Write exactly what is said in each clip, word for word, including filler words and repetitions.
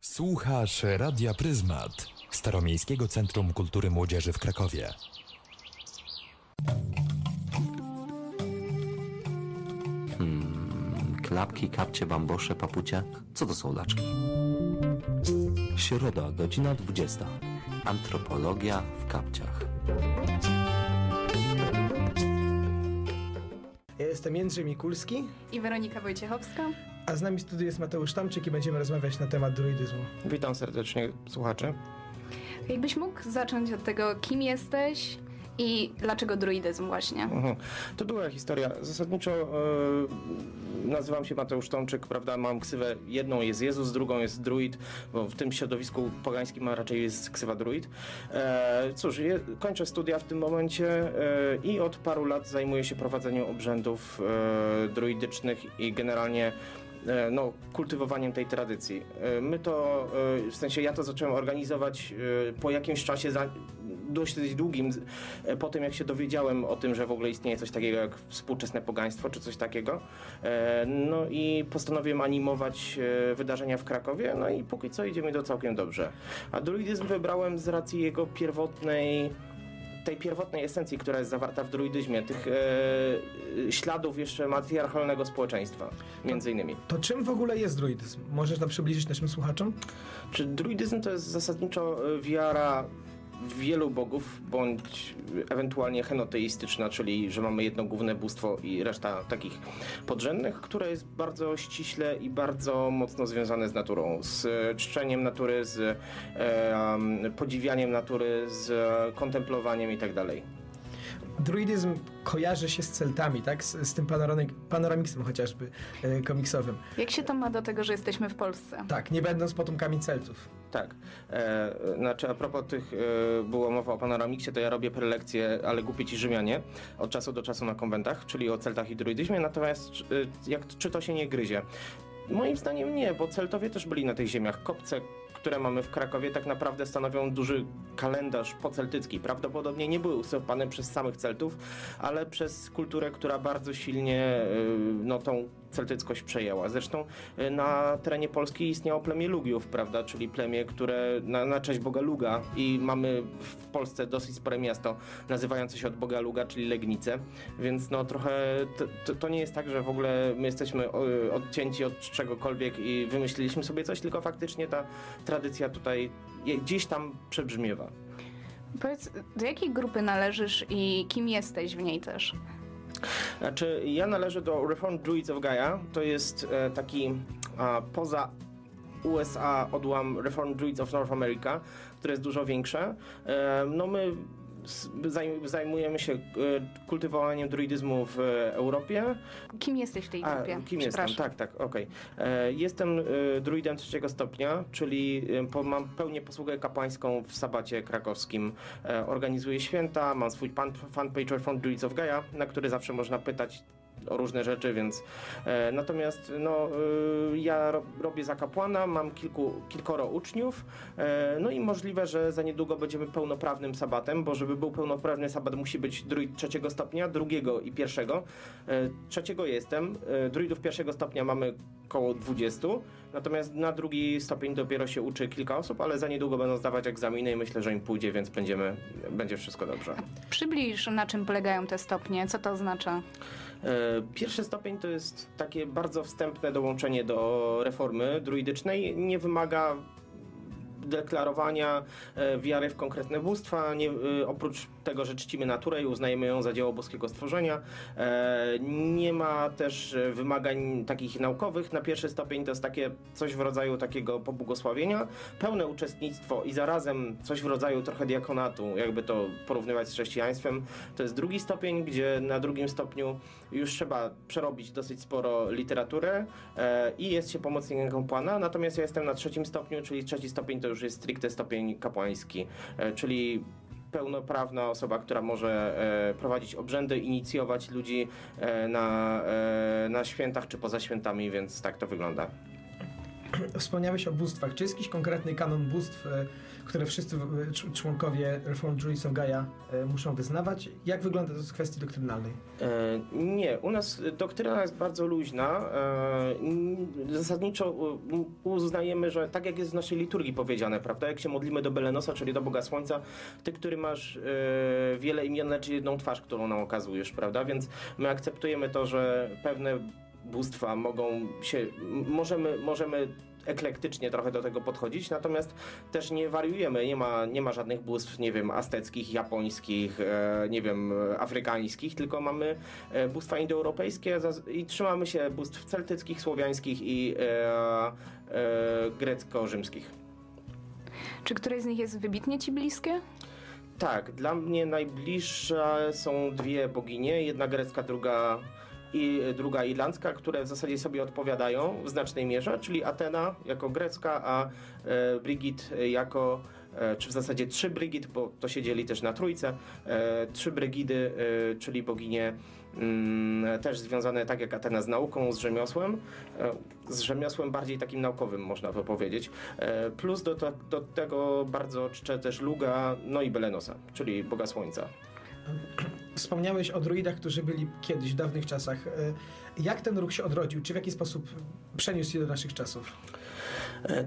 Słuchasz Radia Pryzmat, Staromiejskiego Centrum Kultury Młodzieży w Krakowie. Hmm, klapki, kapcie, bambosze, papucia. Co to są laczki? Środa, godzina dwudziesta. Antropologia w kapciach. Ja jestem Jędrzej Mikulski i Weronika Wojciechowska. A z nami studiuje jest Mateusz Tamczyk i będziemy rozmawiać na temat druidyzmu. Witam serdecznie słuchaczy. Jakbyś mógł zacząć od tego, kim jesteś i dlaczego druidyzm właśnie? Mhm. To długa historia. Zasadniczo yy, nazywam się Mateusz Tomczyk, prawda, mam ksywę, jedną jest Jezus, drugą jest druid, bo w tym środowisku pogańskim a raczej jest ksywa druid. E, cóż, je, kończę studia w tym momencie e, i od paru lat zajmuję się prowadzeniem obrzędów e, druidycznych i generalnie no, kultywowaniem tej tradycji. My to, w sensie ja to zacząłem organizować po jakimś czasie za, dość długim, po tym jak się dowiedziałem o tym, że w ogóle istnieje coś takiego jak współczesne pogaństwo, czy coś takiego. No i postanowiłem animować wydarzenia w Krakowie, no i póki co idzie mi to całkiem dobrze. A druidyzm wybrałem z racji jego pierwotnej tej pierwotnej esencji, która jest zawarta w druidyzmie, tych e, śladów jeszcze matriarchalnego społeczeństwa, między innymi. To, to czym w ogóle jest druidyzm? Możesz nam przybliżyć naszym słuchaczom? Czy druidyzm to jest zasadniczo wiara wielu bogów, bądź ewentualnie henoteistyczna, czyli że mamy jedno główne bóstwo i reszta takich podrzędnych, które jest bardzo ściśle i bardzo mocno związane z naturą, z czczeniem natury, z e, podziwianiem natury, z kontemplowaniem i tak dalej. Druidyzm kojarzy się z Celtami, tak? Z, z tym panorami- panoramiksem chociażby e, komiksowym. Jak się to ma do tego, że jesteśmy w Polsce? Tak, nie będąc potomkami Celtów. Tak. E, znaczy, a propos tych, e, była mowa o panoramiksie, to ja robię prelekcje, ale głupie ci Rzymianie, od czasu do czasu na konwentach, czyli o Celtach i druidyzmie, natomiast e, jak, czy to się nie gryzie? Moim zdaniem nie, bo Celtowie też byli na tych ziemiach. Kopce, które mamy w Krakowie, tak naprawdę stanowią duży kalendarz poceltycki. Prawdopodobnie nie były usypane przez samych Celtów, ale przez kulturę, która bardzo silnie no, tą celtyckość przejęła. Zresztą na terenie Polski istniało plemię Lugiów, prawda, czyli plemię, które na, na cześć boga Luga, i mamy w Polsce dosyć spore miasto nazywające się od boga Luga, czyli Legnicę, więc no trochę to, to, to nie jest tak, że w ogóle my jesteśmy odcięci od czegokolwiek i wymyśliliśmy sobie coś, tylko faktycznie ta tradycja tutaj gdzieś tam przebrzmiewa. Powiedz, do jakiej grupy należysz i kim jesteś w niej też? Znaczy, ja należę do Reformed Druids of Gaia. To jest e, taki a, poza U S A odłam Reformed Druids of North America, które jest dużo większe. E, no my zajmujemy się kultywowaniem druidyzmu w Europie. Kim jesteś w tej grupie? A, kim jestem? Tak, tak, okej. Okay. Jestem druidem trzeciego stopnia, czyli mam pełnię posługę kapłańską w Sabacie krakowskim. Organizuję święta, mam swój fanpage from Druids of Gaia, na który zawsze można pytać o różne rzeczy, więc e, natomiast no, e, ja ro, robię za kapłana, mam kilku, kilkoro uczniów, e, no i możliwe, że za niedługo będziemy pełnoprawnym sabatem, bo żeby był pełnoprawny sabat, musi być druid trzeciego stopnia, drugiego i pierwszego. E, trzeciego jestem, e, druidów pierwszego stopnia mamy około dwudziestu, natomiast na drugi stopień dopiero się uczy kilka osób, ale za niedługo będą zdawać egzaminy i myślę, że im pójdzie, więc będziemy, będzie wszystko dobrze. A przybliż, na czym polegają te stopnie, co to oznacza? Pierwszy stopień to jest takie bardzo wstępne dołączenie do reformy druidycznej, nie wymaga deklarowania e, wiary w konkretne bóstwa, nie, e, oprócz tego, że czcimy naturę i uznajemy ją za dzieło boskiego stworzenia. E, nie ma też wymagań takich naukowych. Na pierwszy stopień to jest takie coś w rodzaju takiego pobłogosławienia, pełne uczestnictwo i zarazem coś w rodzaju trochę diakonatu, jakby to porównywać z chrześcijaństwem. To jest drugi stopień, gdzie na drugim stopniu już trzeba przerobić dosyć sporo literatury e, i jest się pomocnikiem kapłana. Natomiast ja jestem na trzecim stopniu, czyli trzeci stopień to już jest stricte stopień kapłański, czyli pełnoprawna osoba, która może prowadzić obrzędy, inicjować ludzi na, na świętach czy poza świętami, więc tak to wygląda. wspomniałeś o bóstwach. Czy jest jakiś konkretny kanon bóstw, które wszyscy członkowie Reformed Druidson Gaia muszą wyznawać? Jak wygląda to z kwestii doktrynalnej? E, nie, u nas doktryna jest bardzo luźna. E, zasadniczo uznajemy, że tak jak jest w naszej liturgii powiedziane, prawda? Jak się modlimy do Belenosa, czyli do Boga Słońca, ty, który masz e, wiele imion, znaczy jedną twarz, którą nam okazujesz, prawda? Więc my akceptujemy to, że pewne bóstwa mogą się, możemy, możemy eklektycznie trochę do tego podchodzić, natomiast też nie wariujemy, nie ma, nie ma żadnych bóstw, nie wiem, azteckich, japońskich, e, nie wiem, afrykańskich, tylko mamy bóstwa indoeuropejskie i trzymamy się bóstw celtyckich, słowiańskich i e, e, grecko-rzymskich. Czy któreś z nich jest wybitnie ci bliskie? Tak, dla mnie najbliższe są dwie boginie, jedna grecka, druga i druga irlandzka, które w zasadzie sobie odpowiadają w znacznej mierze, czyli Atena jako grecka, a e, Brigid jako, e, czy w zasadzie trzy Brigid, bo to się dzieli też na trójce, e, trzy Brigidy, e, czyli boginie m, też związane tak jak Atena z nauką, z rzemiosłem, e, z rzemiosłem bardziej takim naukowym można to powiedzieć, e, plus do, to, do tego bardzo czczę też Luga, no i Belenosa, czyli Boga Słońca. Wspomniałeś o druidach, którzy byli kiedyś, w dawnych czasach. Jak ten ruch się odrodził? Czy w jaki sposób przeniósł się do naszych czasów?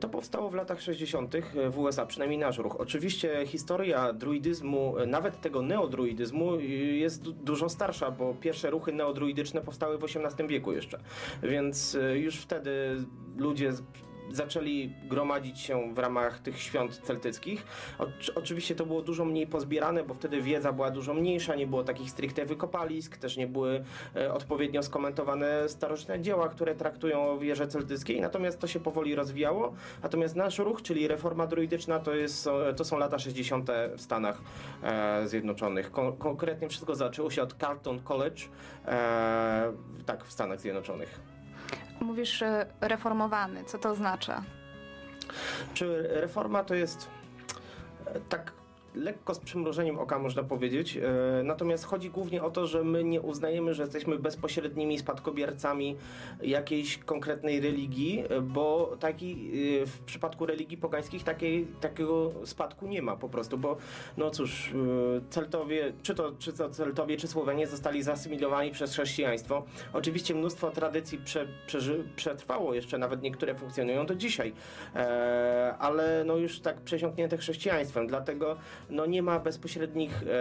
To powstało w latach sześćdziesiątych w U S A, przynajmniej nasz ruch. Oczywiście historia druidyzmu, nawet tego neodruidyzmu, jest dużo starsza, bo pierwsze ruchy neodruidyczne powstały w osiemnastym wieku jeszcze. Więc już wtedy ludzie zaczęli gromadzić się w ramach tych świąt celtyckich. Oczy, oczywiście to było dużo mniej pozbierane, bo wtedy wiedza była dużo mniejsza, nie było takich stricte wykopalisk, też nie były e, odpowiednio skomentowane starożytne dzieła, które traktują o wierze celtyckiej, natomiast to się powoli rozwijało. Natomiast nasz ruch, czyli reforma druidyczna, to, jest, to są lata sześćdziesiąte w Stanach e, Zjednoczonych. Kon, konkretnie wszystko zaczęło się od Carleton College, e, tak, w Stanach Zjednoczonych. Mówisz reformowany. Co to oznacza? Czy reforma to jest tak lekko z przymrużeniem oka, można powiedzieć. Natomiast chodzi głównie o to, że my nie uznajemy, że jesteśmy bezpośrednimi spadkobiercami jakiejś konkretnej religii, bo taki, w przypadku religii pogańskich takiej, takiego spadku nie ma po prostu, bo no cóż, Celtowie, czy to, czy to Celtowie, czy Słowenie zostali zasymilowani przez chrześcijaństwo. Oczywiście mnóstwo tradycji prze, przeży, przetrwało jeszcze, nawet niektóre funkcjonują do dzisiaj, e, ale no już tak przesiąknięte chrześcijaństwem, dlatego no nie ma bezpośrednich, e,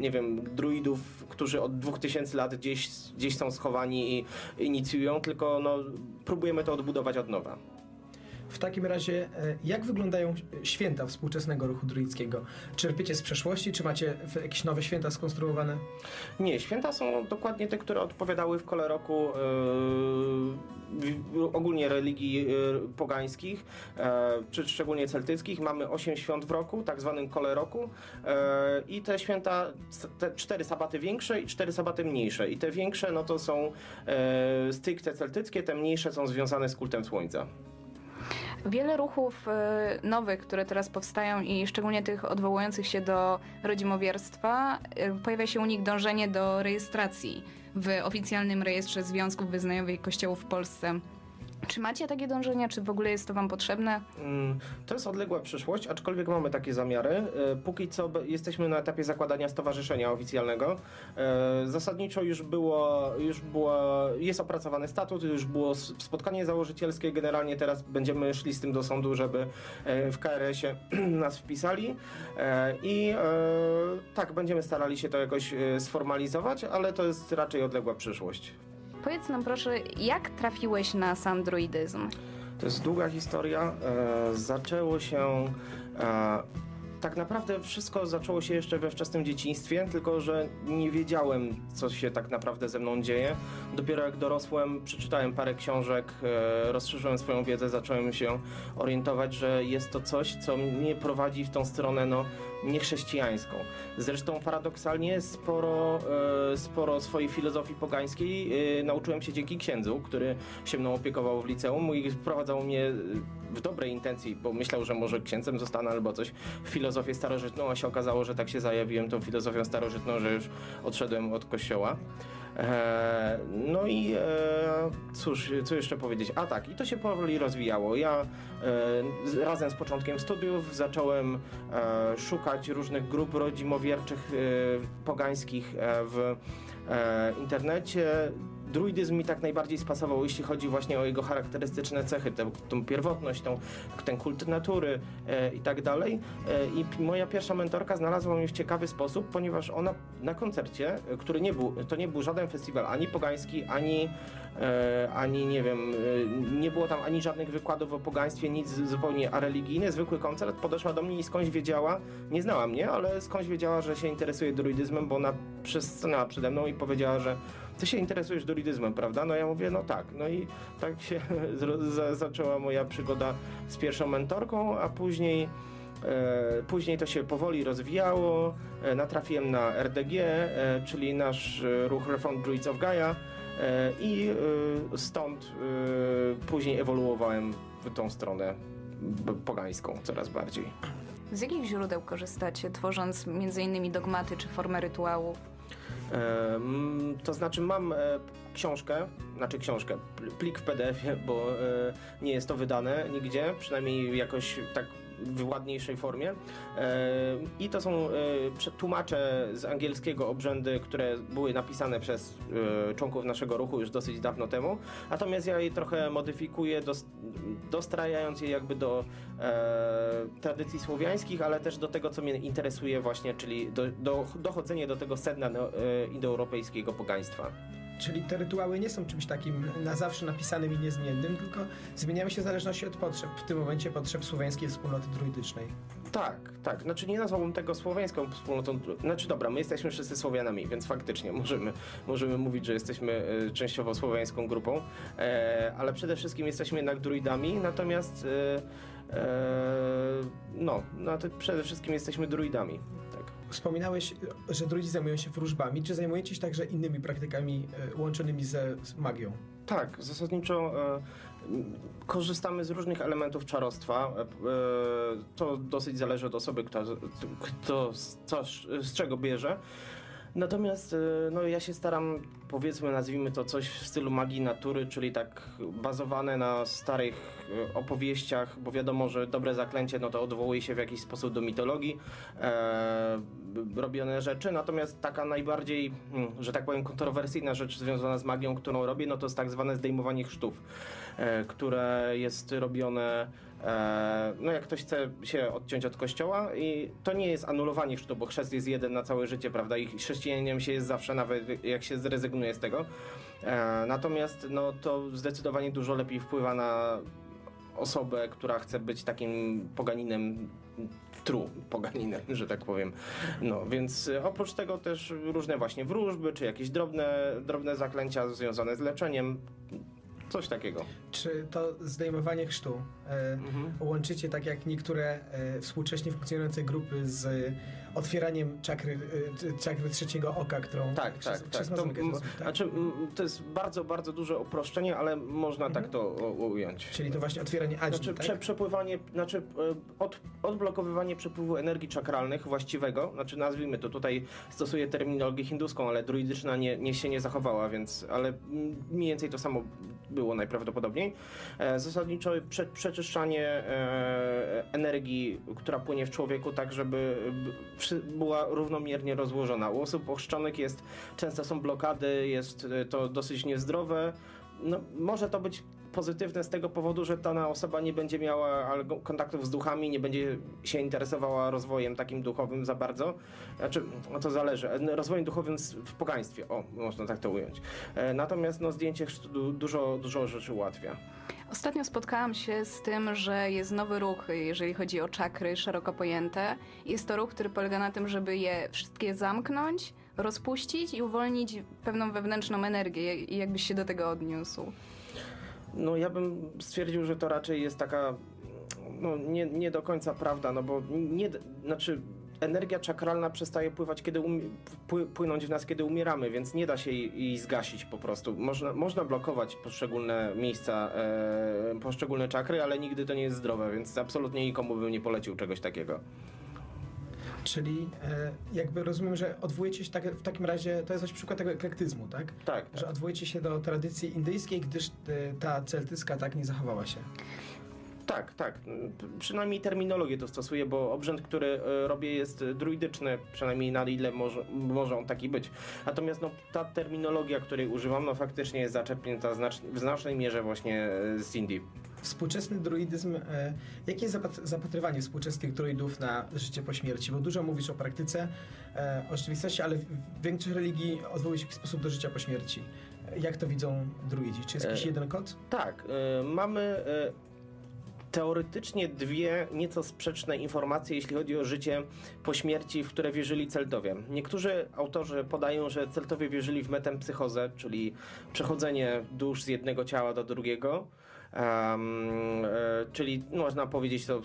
nie wiem, druidów, którzy od dwóch tysięcy lat gdzieś, gdzieś są schowani i inicjują, tylko no, próbujemy to odbudować od nowa. W takim razie, jak wyglądają święta współczesnego ruchu druidzkiego? Czerpiecie z przeszłości, czy macie jakieś nowe święta skonstruowane? Nie, święta są dokładnie te, które odpowiadały w koloroku yy, w, ogólnie religii yy, pogańskich, yy, czy szczególnie celtyckich. Mamy osiem świąt w roku, tak zwanym koloroku, yy, i te święta, te cztery sabaty większe i cztery sabaty mniejsze. I te większe, no to są yy, stricte celtyckie, te mniejsze są związane z kultem słońca. Wiele ruchów nowych, które teraz powstają i szczególnie tych odwołujących się do rodzimowierstwa, pojawia się u nich dążenie do rejestracji w oficjalnym rejestrze związków wyznaniowych i kościołów w Polsce. Czy macie takie dążenia? Czy w ogóle jest to wam potrzebne? To jest odległa przyszłość, aczkolwiek mamy takie zamiary. Póki co jesteśmy na etapie zakładania stowarzyszenia oficjalnego. Zasadniczo już było, już było, jest opracowany statut, już było spotkanie założycielskie. Generalnie teraz będziemy szli z tym do sądu, żeby w K R S ie nas wpisali. I tak, będziemy starali się to jakoś sformalizować, ale to jest raczej odległa przyszłość. Powiedz nam proszę, jak trafiłeś na sam druidyzm? To jest długa historia. E, zaczęło się... E, tak naprawdę wszystko zaczęło się jeszcze we wczesnym dzieciństwie, tylko że nie wiedziałem, co się tak naprawdę ze mną dzieje. Dopiero jak dorosłem, przeczytałem parę książek, e, rozszerzyłem swoją wiedzę, zacząłem się orientować, że jest to coś, co mnie prowadzi w tą stronę, no, niechrześcijańską. Zresztą paradoksalnie sporo, e, sporo swojej filozofii pogańskiej e, nauczyłem się dzięki księdzu, który się mną opiekował w liceum i wprowadzał mnie w dobrej intencji, bo myślał, że może księcem zostanę albo coś, w filozofię starożytną, a się okazało, że tak się zajawiłem tą filozofią starożytną, że już odszedłem od kościoła. Eee, no i eee, cóż, co jeszcze powiedzieć? A tak, i to się powoli rozwijało. Ja e, razem z początkiem studiów zacząłem e, szukać różnych grup rodzimowierczych e, pogańskich e, w e, internecie. Druidyzm mi tak najbardziej spasował, jeśli chodzi właśnie o jego charakterystyczne cechy, tę, tą pierwotność, tą, ten kult natury e, i tak dalej. E, I p- moja pierwsza mentorka znalazła mnie w ciekawy sposób, ponieważ ona na koncercie, który nie był, to nie był żaden festiwal, ani pogański, ani, e, ani nie wiem, e, nie było tam ani żadnych wykładów o pogaństwie, nic zupełnie areligijny, zwykły koncert, podeszła do mnie i skądś wiedziała, nie znała mnie, ale skądś wiedziała, że się interesuje druidyzmem, bo ona przystanęła przede mną i powiedziała, że ty się interesujesz druidyzmem, prawda? No ja mówię, no tak. No i tak się z- zaczęła moja przygoda z pierwszą mentorką, a później e, później to się powoli rozwijało. E, natrafiłem na R D G, e, czyli nasz e, ruch Reformed Druids of Gaia, e, i e, stąd e, później ewoluowałem w tą stronę b- pogańską coraz bardziej. Z jakich źródeł korzystacie, tworząc między innymi dogmaty czy formę rytuału? Um, to znaczy mam e, książkę, znaczy książkę, plik w P D F-ie, bo e, nie jest to wydane nigdzie, przynajmniej jakoś tak w ładniejszej formie. E, I to są e, tłumacze z angielskiego obrzędy, które były napisane przez e, członków naszego ruchu już dosyć dawno temu. Natomiast ja je trochę modyfikuję, dos, dostrajając je jakby do e, tradycji słowiańskich, ale też do tego, co mnie interesuje właśnie, czyli do, do, dochodzenie do tego sedna no, e, indoeuropejskiego pogaństwa. Czyli te rytuały nie są czymś takim na zawsze napisanym i niezmiennym, tylko zmieniają się w zależności od potrzeb, w tym momencie potrzeb słowiańskiej wspólnoty druidycznej. Tak, tak. Znaczy nie nazwałbym tego słowiańską wspólnotą. Znaczy dobra, my jesteśmy wszyscy Słowianami, więc faktycznie możemy, możemy mówić, że jesteśmy y, częściowo słowiańską grupą, e, ale przede wszystkim jesteśmy jednak druidami, natomiast y, y, no, no to przede wszystkim jesteśmy druidami. Tak. Wspominałeś, że druidzi zajmują się wróżbami. Czy zajmujecie się także innymi praktykami łączonymi ze, z magią? Tak, zasadniczo e, korzystamy z różnych elementów czarostwa. E, to dosyć zależy od osoby, kto, kto co, z czego bierze. Natomiast no, ja się staram, powiedzmy, nazwijmy to coś w stylu magii natury, czyli tak bazowane na starych opowieściach, bo wiadomo, że dobre zaklęcie no to odwołuje się w jakiś sposób do mitologii, e, robione rzeczy, natomiast taka najbardziej, że tak powiem, kontrowersyjna rzecz związana z magią, którą robię, no to jest tak zwane zdejmowanie chrztów, e, które jest robione, e, no jak ktoś chce się odciąć od kościoła, i to nie jest anulowanie chrztu, bo chrzest jest jeden na całe życie, prawda, i chrześcijaninem się jest zawsze, nawet jak się zrezygnuje z tego. E, natomiast no, to zdecydowanie dużo lepiej wpływa na osobę, która chce być takim poganinem, true poganinem, że tak powiem. No, więc oprócz tego też różne właśnie wróżby, czy jakieś drobne, drobne zaklęcia związane z leczeniem, coś takiego. Czy to zdejmowanie chrztu y, mhm. łączycie tak jak niektóre y, współcześnie funkcjonujące grupy z y, otwieraniem czakry, y, czakry trzeciego oka, którą... Tak, chrzest, tak, chrzest tak. To, m, tak. Znaczy, m, to jest bardzo, bardzo duże uproszczenie, ale można mhm. tak to u, ująć. Czyli to właśnie otwieranie aźni, znaczy, tak? Prze, przepływanie, znaczy od, odblokowywanie przepływu energii czakralnych właściwego, znaczy nazwijmy to, tutaj stosuję terminologię hinduską, ale druidyczna nie, nie się nie zachowała, więc, ale mniej więcej to samo było najprawdopodobniej. E, zasadniczo prze, przeczyszczanie e, energii, która płynie w człowieku, tak żeby b, przy, była równomiernie rozłożona. U osób ochrzczonych jest, często są blokady, jest to dosyć niezdrowe. No, może to być pozytywne z tego powodu, że dana osoba nie będzie miała kontaktów z duchami, nie będzie się interesowała rozwojem takim duchowym za bardzo. Znaczy, no to zależy. Rozwojem duchowym w pogaństwie, o, można tak to ująć. Natomiast no, zdjęcie chrztu dużo, dużo rzeczy ułatwia. Ostatnio spotkałam się z tym, że jest nowy ruch, jeżeli chodzi o czakry szeroko pojęte. Jest to ruch, który polega na tym, żeby je wszystkie zamknąć, rozpuścić i uwolnić pewną wewnętrzną energię. I jakbyś się do tego odniósł? No ja bym stwierdził, że to raczej jest taka no, nie, nie do końca prawda, no bo nie, znaczy energia czakralna przestaje pływać, kiedy um... płynąć w nas, kiedy umieramy, więc nie da się jej, jej zgasić po prostu. Można, można blokować poszczególne miejsca, e, poszczególne czakry, ale nigdy to nie jest zdrowe, więc absolutnie nikomu bym nie polecił czegoś takiego. Czyli e, jakby rozumiem, że odwołujecie się tak, w takim razie, to jest właśnie przykład tego eklektyzmu, tak? Tak. Że tak. Odwołujecie się do tradycji indyjskiej, gdyż e, ta celtycka tak nie zachowała się. Tak, tak. Przynajmniej terminologię to stosuję, bo obrzęd, który robię, jest druidyczny, przynajmniej na ile może, może on taki być. Natomiast no, ta terminologia, której używam, no faktycznie jest zaczerpnięta znacz w znacznej mierze właśnie z Indii. Współczesny druidyzm, e, jakie jest zapatrywanie współczesnych druidów na życie po śmierci? Bo dużo mówisz o praktyce, e, o rzeczywistości, ale w większych religii odwołuje się w jakiś sposób do życia po śmierci. Jak to widzą druidzi? Czy jest jakiś e, jeden kod? Tak. E, mamy... E, teoretycznie dwie nieco sprzeczne informacje, jeśli chodzi o życie po śmierci, w które wierzyli Celtowie. Niektórzy autorzy podają, że Celtowie wierzyli w metempsychozę, czyli przechodzenie dusz z jednego ciała do drugiego, um, e, czyli można powiedzieć to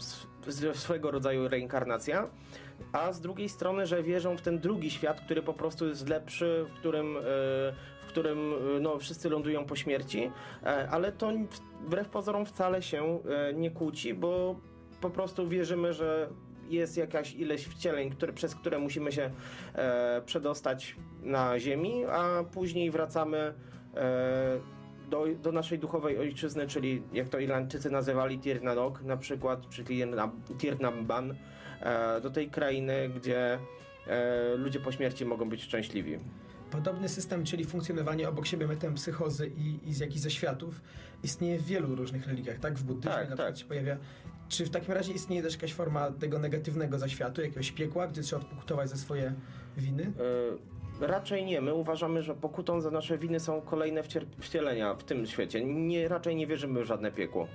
swego rodzaju reinkarnacja, a z drugiej strony, że wierzą w ten drugi świat, który po prostu jest lepszy, w którym, e, w którym no, wszyscy lądują po śmierci, e, ale to wbrew pozorom wcale się e, nie kłóci, bo po prostu wierzymy, że jest jakaś ilość wcieleń, które, przez które musimy się e, przedostać na ziemi, a później wracamy e, do, do naszej duchowej ojczyzny, czyli jak to Irlandczycy nazywali Tirnanok na przykład, czyli Tirnamban, e, do tej krainy, gdzie e, ludzie po śmierci mogą być szczęśliwi. Podobny system, czyli funkcjonowanie obok siebie metempsychozy i, i z jakichś zaświatów, istnieje w wielu różnych religiach, tak? W buddyzmie tak, na przykład tak. się pojawia. Czy w takim razie istnieje też jakaś forma tego negatywnego zaświatu, jakiegoś piekła, gdzie trzeba odpokutować za swoje winy? Yy, raczej nie. My uważamy, że pokutą za nasze winy są kolejne wcielenia w tym świecie. Nie, raczej nie wierzymy w żadne piekło.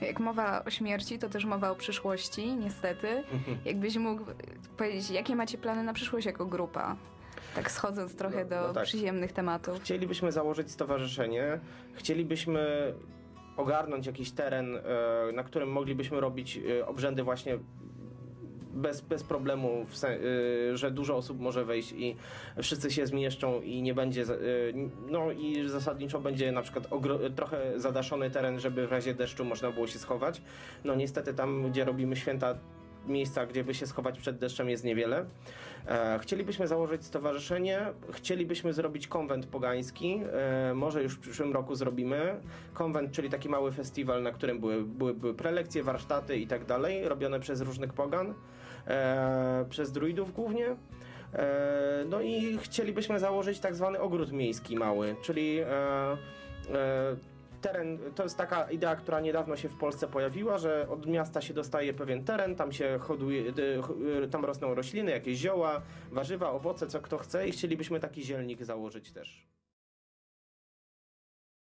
Jak mowa o śmierci, to też mowa o przyszłości, niestety. Mhm. Jakbyś mógł powiedzieć, jakie macie plany na przyszłość jako grupa? Tak schodząc trochę no, do no tak. przyziemnych tematów. Chcielibyśmy założyć stowarzyszenie, chcielibyśmy ogarnąć jakiś teren, na którym moglibyśmy robić obrzędy właśnie bez, bez problemu, że dużo osób może wejść i wszyscy się zmieszczą i nie będzie, no i zasadniczo będzie na przykład trochę zadaszony teren, żeby w razie deszczu można było się schować. No niestety tam, gdzie robimy święta, miejsca, gdzie by się schować przed deszczem jest niewiele. E, chcielibyśmy założyć stowarzyszenie, chcielibyśmy zrobić konwent pogański, e, może już w przyszłym roku zrobimy. Konwent, czyli taki mały festiwal, na którym były, były, były prelekcje, warsztaty i tak dalej, robione przez różnych pogan, e, przez druidów głównie. E, no i chcielibyśmy założyć tak zwany ogród miejski mały, czyli e, e, teren, to jest taka idea, która niedawno się w Polsce pojawiła, że od miasta się dostaje pewien teren, tam się hoduje, tam rosną rośliny, jakieś zioła, warzywa, owoce, co kto chce i chcielibyśmy taki zielnik założyć też.